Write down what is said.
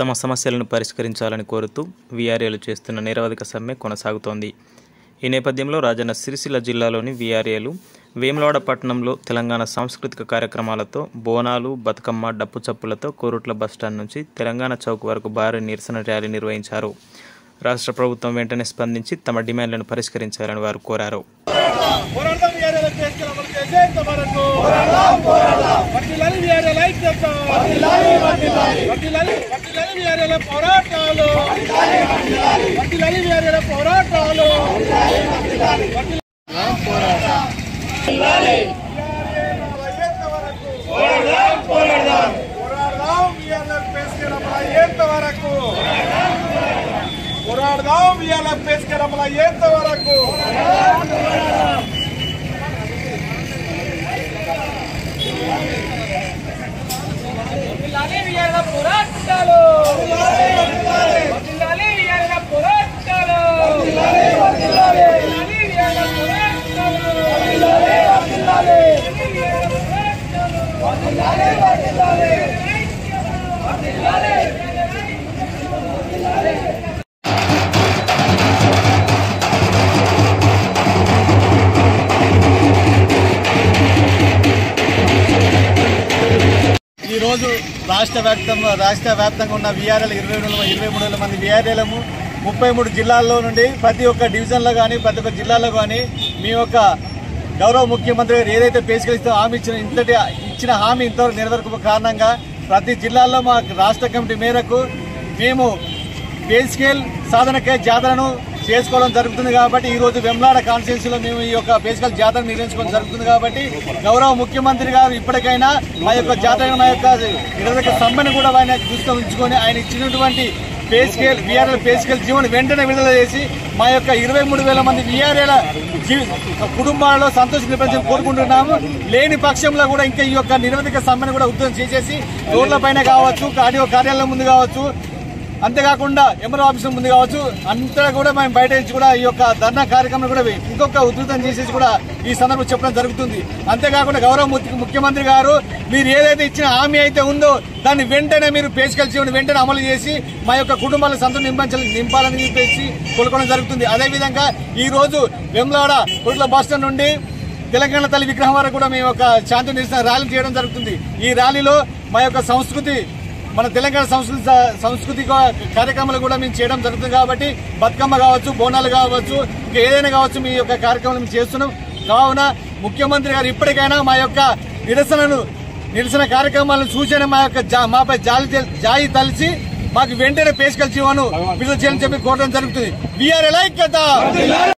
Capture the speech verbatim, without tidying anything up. తమ సమస్యలను పరిష్కరించాలని కోరుతూ వీఆర్ఏలు చేస్తున్న నిరవధిక సమ్మె కొనసాగుతోంది। ఈ నేపథ్యంలో రాజన్న సిరిసిల్ల జిల్లాలోని వీఆర్ఏలు వేములవాడ పట్టణంలో తెలంగాణ సాంస్కృతిక కార్యక్రమాలతో బోనాలు, బతుకమ్మ, డప్పు చప్పులతో కోరుట్ల బస్టాండ్ నుంచి తెలంగాణ చౌక్ వరకు భారీ నిరసన ర్యాలీ నిర్వహించారు। రాష్ట్ర ప్రభుత్వం వెంటనే స్పందించి తమ డిమాండ్లను పరిష్కరించాలని వారు కోరారు। पेश कर अपना ये तवरको लाले भैया का पूरा डालो, लाले भैया का पूरा डालो, लाले भैया का पूरा डालो, लाले लाले लाले लाले लाले రాష్ట్ర వ్యాప్తంగా రాష్ట్ర వ్యాప్తంగా ఉన్న వీఆర్ఎల్ ఇరవై రెండు ఇరవై మూడు వేల మంది వీఆర్ఏలము ముప్పై మూడు జిల్లాల్లో నుండి ప్రతి ఒక్క డివిజన్లో కానీ ప్రతి ఒక్క జిల్లాలో కానీ మీ యొక్క గౌరవ ముఖ్యమంత్రి గారు ఏదైతే పేసుకెళ్తే హామీ ఇచ్చిన ఇంతటి ఇచ్చిన హామీ ఇంతవరకు నెరవేర్పు కారణంగా ప్రతి జిల్లాల్లో మా రాష్ట్ర కమిటీ మేరకు మేము పేస్కేల్ సాధనకే జాతరను చేసుకోవడం జరుగుతుంది। కాబట్టి ఈరోజు వెమ్లాడ కాన్స్టిట్యూన్సీలో మేము ఈ యొక్క బేసికల్ జాతర నిర్వహించుకోవడం జరుగుతుంది। కాబట్టి గౌరవ ముఖ్యమంత్రి గారు ఇప్పటికైనా మా యొక్క జాతర మా యొక్క ఇరవై సమ్మెను కూడా ఆయన దృష్టిలో ఉంచుకొని ఆయన ఇచ్చినటువంటి బేసికల్ వీఆర్ఎల్ బేసికల్ జీవోను వెంటనే విడుదల చేసి మా యొక్క ఇరవై మూడు వేల మంది వీఆర్ఏల కుటుంబాలలో సంతోషం నింపాలని కోరుకుంటున్నాము। లేని పక్షంలో కూడా ఇంకా ఈ యొక్క నిరవధిక సమ్మెను కూడా ఉద్ధరణ చేసేసి రోడ్లపైన కావచ్చు, కార్యో కార్యాలయం ముందు కావచ్చు, అంతేకాకుండా ఎంఆర్ఓ ఆఫీసు ముందు కావచ్చు, అంతా కూడా మేము బయట నుంచి కూడా ఈ యొక్క ధర్నా కార్యక్రమం కూడా ఇంకొక ఉధృతం చేసేసి కూడా ఈ సందర్భం చెప్పడం జరుగుతుంది। అంతేకాకుండా గౌరవ ముఖ్యమంత్రి గారు మీరు ఏదైతే ఇచ్చిన హామీ అయితే ఉందో దాన్ని వెంటనే మీరు బేసికల్ జీవోను వెంటనే అమలు చేసి మా యొక్క కుటుంబాలను సంతృప్తి నింపాలని నింపాలని చెప్పేసి కోరుకోవడం జరుగుతుంది। అదేవిధంగా ఈరోజు వేములవాడ కోట్ల బస్టాండ్ నుండి తెలంగాణ తల్లి విగ్రహం వరకు కూడా మేము ఒక శాంతి నిరసన ర్యాలీ చేయడం జరుగుతుంది। ఈ ర్యాలీలో మా యొక్క సంస్కృతి మన తెలంగాణ సంస్కృతి సాంస్కృతిక కార్యక్రమాలు కూడా మేము చేయడం జరుగుతుంది। కాబట్టి బతుకమ్మ కావచ్చు, బోనాలు కావచ్చు, ఇంకా ఏదైనా కావచ్చు మీ యొక్క కార్యక్రమాలు మేము చేస్తున్నాం। కావున ముఖ్యమంత్రి గారు ఇప్పటికైనా మా యొక్క నిరసనను నిరసన కార్యక్రమాలను సూచన మా యొక్క మాపై జాలి జాయి తలిచి మాకు వెంటనే బేసికల్ జీవోను విడుదల చేయాలని చెప్పి కోరడం జరుగుతుంది। వీఆర్ ఎలైక్ కదా।